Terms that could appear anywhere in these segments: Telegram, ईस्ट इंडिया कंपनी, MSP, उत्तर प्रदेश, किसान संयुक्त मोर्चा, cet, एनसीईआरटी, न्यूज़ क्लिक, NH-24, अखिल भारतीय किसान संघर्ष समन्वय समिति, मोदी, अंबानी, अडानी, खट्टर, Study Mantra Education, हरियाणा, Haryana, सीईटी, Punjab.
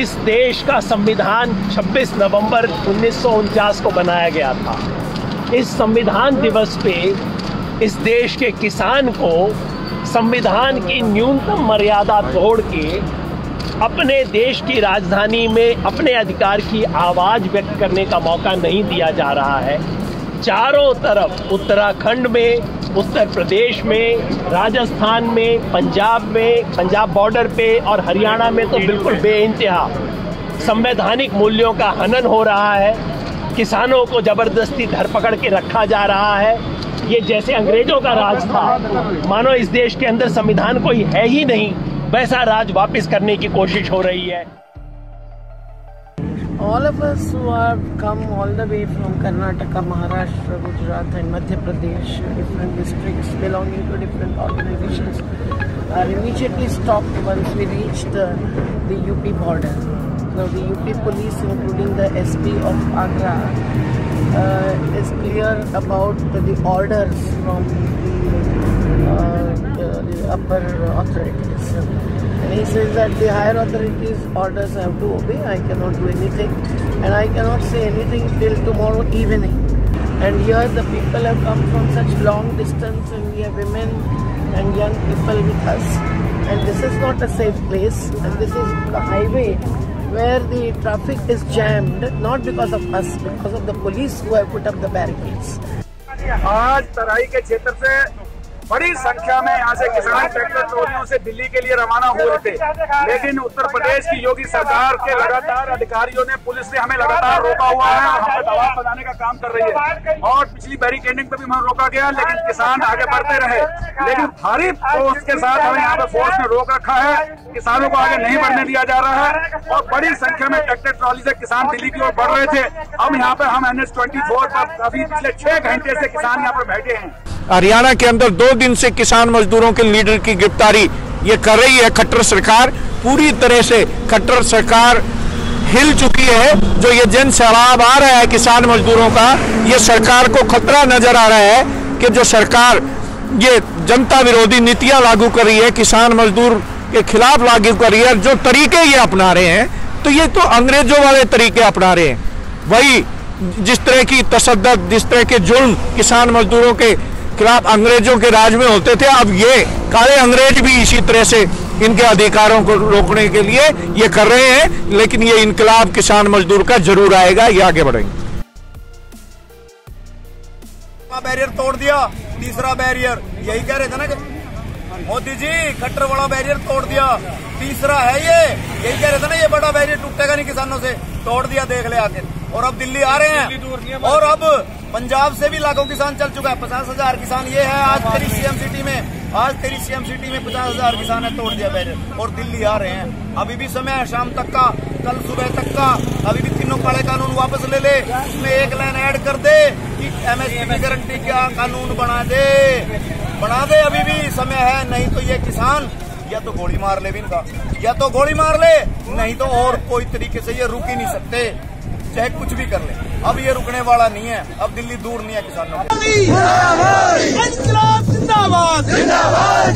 इस देश का संविधान 26 नवंबर 1949 को बनाया गया था। इस संविधान दिवस पे इस देश के किसान को संविधान की न्यूनतम मर्यादा तोड़ के अपने देश की राजधानी में अपने अधिकार की आवाज़ व्यक्त करने का मौका नहीं दिया जा रहा है। चारों तरफ उत्तराखंड में, उत्तर प्रदेश में, राजस्थान में, पंजाब बॉर्डर पे और हरियाणा में तो बिल्कुल बेइंतहा संवैधानिक मूल्यों का हनन हो रहा है। किसानों को ज़बरदस्ती धरपकड़ के रखा जा रहा है। ये जैसे अंग्रेज़ों का राज था, मानो इस देश के अंदर संविधान कोई है ही नहीं, वैसा राज वापस करने की कोशिश हो रही है। All of us who have come all the way from Karnataka, Maharashtra, Gujarat and Madhya Pradesh, different districts belonging to different organizations, are immediately stopped once we reach the UP border. So the UP police, including the SP of Agra, is clear about the orders from the upper authorities. And he says that the higher authorities' orders I have to obey. I cannot do anything, and I cannot say anything till tomorrow evening. And here the people have come from such long distance, and we have women and young people with us. And this is not a safe place. And this is the highway where the traffic is jammed, not because of us, because of the police who have put up the barricades. आज तराई के क्षेत्र से बड़ी संख्या में यहाँ से किसान ट्रैक्टर ट्रॉलियों से दिल्ली के लिए रवाना हो रहे थे, लेकिन उत्तर प्रदेश की योगी सरकार के लगातार अधिकारियों ने, पुलिस ने हमें लगातार रोका हुआ है और हम पर दबाव बनाने का काम कर रही है। और पिछली बैरिकेडिंग पे भी हमें रोका गया, लेकिन किसान आगे बढ़ते रहे। लेकिन भारी फोर्स के साथ हमें यहाँ पे फोर्स ने रोक रखा है, किसानों को आगे नहीं बढ़ने दिया जा रहा है। और बड़ी संख्या में ट्रैक्टर ट्रॉली से किसान दिल्ली की ओर बढ़ रहे थे। अब यहाँ पे हम NH-24 पर काफी पिछले 6 घंटे से किसान यहाँ पर बैठे हैं। हरियाणा के अंदर 2 दिन से किसान मजदूरों के लीडर की गिरफ्तारी ये कर रही है खट्टर सरकार। पूरी तरह से खट्टर सरकार हिल चुकी है। जो ये जन सैलाब आ रहा है किसान मजदूरों का, ये सरकार को खतरा नजर आ रहा है कि जो सरकार ये जनता विरोधी नीतियां लागू कर रही है, किसान मजदूर के खिलाफ लागू कर रही है, जो तरीके ये अपना रहे हैं, तो ये तो अंग्रेजों वाले तरीके अपना रहे हैं। वही जिस तरह की तशद्दद, जिस तरह के जुल्म किसान मजदूरों के खिलाफ अंग्रेजों के राज में होते थे, अब ये काले अंग्रेज भी इसी तरह से इनके अधिकारों को रोकने के लिए ये कर रहे हैं। लेकिन ये इनकलाब किसान मजदूर का जरूर आएगा, ये आगे बढ़ेंगे। बैरियर तोड़ दिया, तीसरा बैरियर, यही कह रहे थे ना कि मोदी जी खट्टर वाला बैरियर तोड़ दिया, तीसरा है ये, यही कह रहे थे ना ये बड़ा बैरियर टूटेगा नहीं किसानों से, तोड़ दिया, देख ले आखिर। और अब दिल्ली आ रहे हैं और अब पंजाब से भी लाखों किसान चल चुका है। 50,000 किसान ये है आज तेरी सीएम सिटी में 50,000 किसान है, तोड़ दिया बैरियर और दिल्ली आ रहे हैं। अभी भी समय है शाम तक का, कल सुबह तक का। अभी भी तीनों काले कानून वापस ले ले, उसमें एक लाइन ऐड कर दे कि MSP गारंटी का कानून बना दे। अभी भी समय है, नहीं तो ये किसान या तो गोली मार ले भी इनका, या तो गोली मार ले, नहीं तो और कोई तरीके से ये रुक ही नहीं सकते, चाहे कुछ भी कर ले। अब ये रुकने वाला नहीं है, अब दिल्ली दूर नहीं है किसानों के। इंकलाब जिंदाबाद, जिंदाबाद,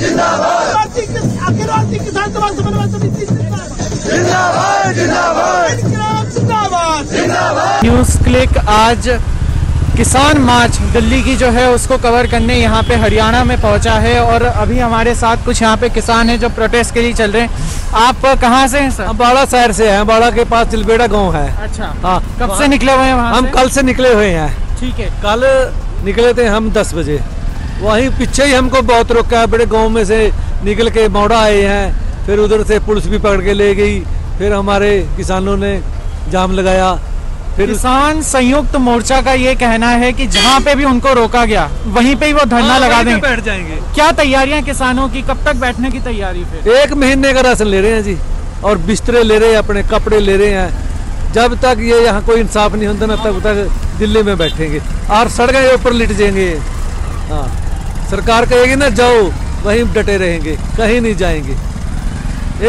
जिंदाबाद। अखिल भारतीय किसान समाज समन्वय समिति जिंदाबाद, जिंदाबाद, इंकलाब जिंदाबाद, जिंदाबाद। न्यूज़ क्लिक आज किसान मार्च दिल्ली की जो है उसको कवर करने यहाँ पे हरियाणा में पहुँचा है। और अभी हमारे साथ कुछ यहाँ पे किसान हैं जो प्रोटेस्ट के लिए चल रहे हैं। आप कहाँ से हैं सर? हम बाड़ा शहर से हैं, बाड़ा के पास तिलबेड़ा गांव है। अच्छा, हाँ। कब से निकले हुए हैं वहाँ? हम कल से निकले हुए हैं। ठीक है, कल निकले थे हम 10 बजे, वहीं पीछे ही हमको बहुत रोका है। बड़े गाँव में से निकल के मौड़ा आए हैं, फिर उधर से पुलिस भी पकड़ के ले गई, फिर हमारे किसानों ने जाम लगाया। फिर किसान संयुक्त मोर्चा का ये कहना है कि जहाँ पे भी उनको रोका गया वहीं पे ही वो धरना लगा देंगे, बैठ जाएंगे। क्या तैयारियां किसानों की, कब तक बैठने की तैयारी? फिर 1 महीने का राशन ले रहे हैं जी, और बिस्तरे ले रहे हैं, अपने कपड़े ले रहे हैं। जब तक ये यहाँ कोई इंसाफ नहीं होता ना, तब तक दिल्ली में बैठेंगे और सड़क के ऊपर लिट जाएंगे। हाँ, सरकार कहेगी ना जाओ, वहीं डटे रहेंगे, कहीं नहीं जाएंगे।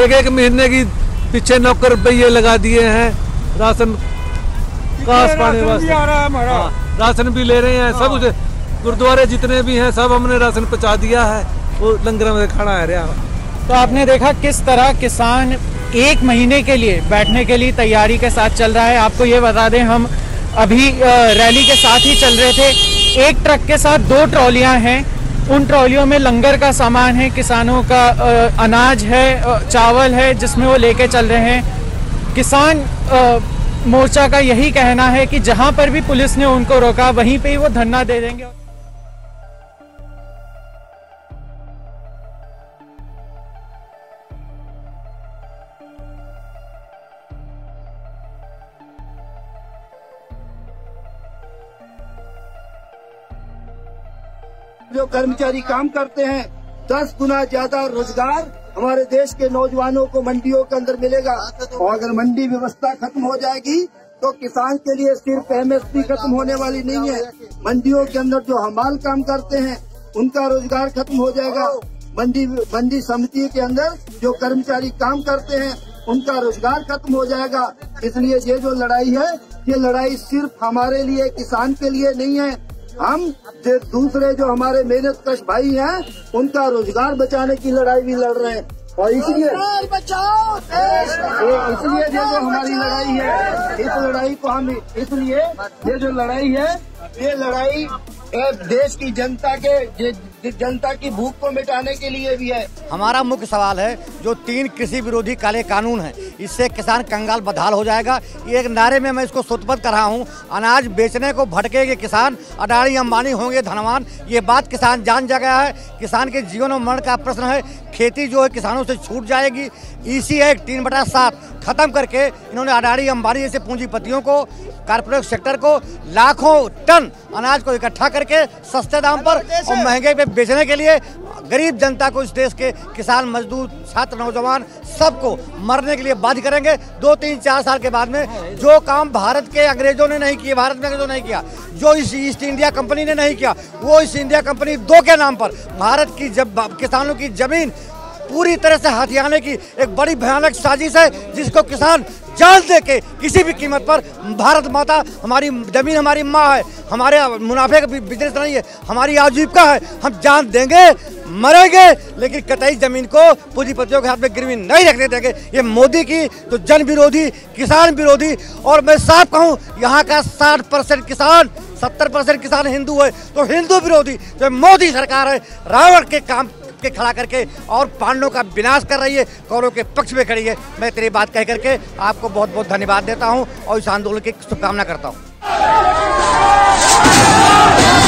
1-1 महीने की पीछे नौकर पहिए लगा दिए हैं, राशन राशन भी ले रहे हैं, सब कुछ। गुरुद्वारे जितने भी हैं सब हमने राशन पहुँचा दिया है, वो लंगर में खाना आ रहा है। तो आपने देखा किस तरह किसान एक महीने के लिए बैठने के लिए तैयारी के साथ चल रहा है। आपको ये बता दें, हम अभी रैली के साथ ही चल रहे थे। एक ट्रक के साथ दो ट्रॉलियां हैं, उन ट्रॉलियों में लंगर का सामान है, किसानों का अनाज है, चावल है, जिसमें वो लेके चल रहे हैं। किसान मोर्चा का यही कहना है कि जहां पर भी पुलिस ने उनको रोका वहीं पे ही वो धरना दे देंगे। जो कर्मचारी काम करते हैं 10 गुना ज्यादा रोजगार हमारे देश के नौजवानों को मंडियों के अंदर मिलेगा, और अगर मंडी व्यवस्था खत्म हो जाएगी तो किसान के लिए सिर्फ MSP खत्म होने वाली नहीं है, मंडियों के अंदर जो हमाल काम करते हैं उनका रोजगार खत्म हो जाएगा, मंडी समिति के अंदर जो कर्मचारी काम करते हैं उनका रोजगार खत्म हो जाएगा। इसलिए ये जो लड़ाई है, ये लड़ाई सिर्फ हमारे लिए, किसान के लिए नहीं है। हम दूसरे जो हमारे मेहनत कश भाई हैं उनका रोजगार बचाने की लड़ाई भी लड़ रहे हैं, और इसलिए ये जो हमारी लड़ाई है, इस लड़ाई को हम इसलिए ये जो लड़ाई है, ये लड़ाई देश की जनता के जनता की भूख को मिटाने के लिए भी है। हमारा मुख्य सवाल है जो 3 कृषि विरोधी काले कानून है, इससे किसान कंगाल बदहाल हो जाएगा। एक नारे में मैं इसको सूत्रबद्ध कर रहा हूँ। अनाज बेचने को भटकेंगे किसान, अडानी अंबानी होंगे धनवान, ये बात किसान जान जा गया है। किसान के जीवन और मरण का प्रश्न है। खेती जो है किसानों से छूट जाएगी। इसी एक 3/7 खत्म करके इन्होंने अडानी अंबानी जैसे पूंजीपतियों को, कॉरपोरेट सेक्टर को लाखों टन अनाज को इकट्ठा करके सस्ते दाम पर और महंगे पे बेचने के लिए गरीब जनता को, इस देश के किसान, मजदूर, छात्र, नौजवान सबको मरने के लिए बाध्य करेंगे। 2, 3, 4 साल के बाद में जो काम भारत के अंग्रेजों ने नहीं किए, भारत में अंग्रेजों ने नहीं किया, जो इस ईस्ट इंडिया कंपनी ने नहीं किया, वो ईस्ट इंडिया कंपनी 2 के नाम पर भारत की किसानों की जमीन पूरी तरह से हथियाने की एक बड़ी भयानक साजिश है, जिसको किसान जान दे के किसी भी कीमत पर, भारत माता हमारी जमीन हमारी माँ है, हमारे मुनाफे का बिजनेस नहीं है, हमारी आजीविका है, हम जान देंगे, मरेंगे, लेकिन कतई जमीन को पूंजीपतियों के हाथ में गिरवी नहीं रखने देंगे। ये मोदी की तो जन विरोधी, किसान विरोधी, और मैं साफ कहूँ यहाँ का 60% किसान, 70% किसान हिंदू है, तो हिंदू विरोधी जो मोदी सरकार है, रावण के काम के खड़ा करके और पांडवों का विनाश कर रही है, कौरवों के पक्ष में खड़ी है। मैं तेरी बात कह करके आपको बहुत बहुत धन्यवाद देता हूं और इस आंदोलन की शुभकामना करता हूं।